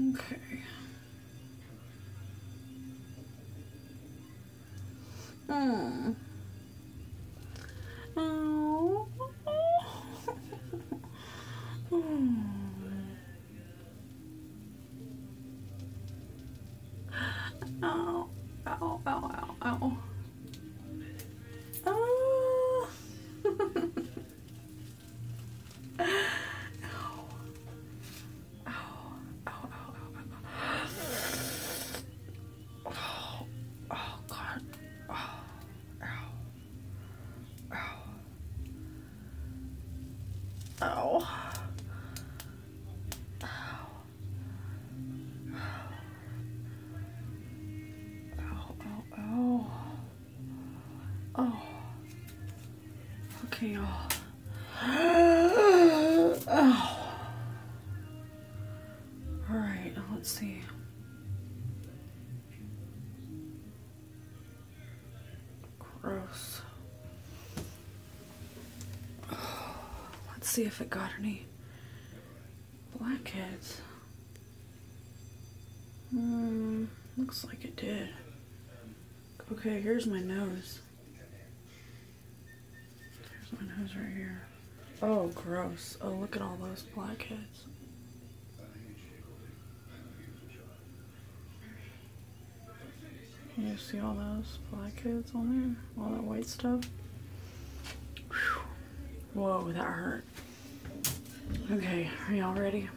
Okay. Mm. Oh. Mm. Ow. Ow, ow, ow, ow. Oh. Ow. Ow. Ow, ow, ow. Oh. Okay, y'all. Ow. All right, let's see. Gross. Let's see if it got any blackheads. Looks like it did. Okay, here's my nose. Here's my nose right here. Oh, gross. Oh, look at all those blackheads. You see all those blackheads on there? All that white stuff? Whew. Whoa, that hurt. Okay, are y'all ready?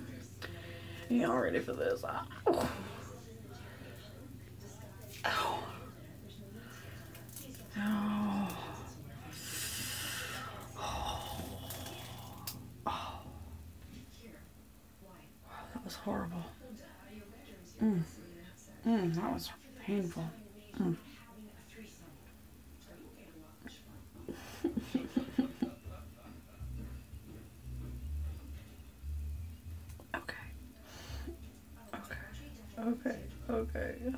Are y'all ready for this? Ow. Ow. Ow. Oh. Oh. Wow, that was horrible. That was painful. Okay.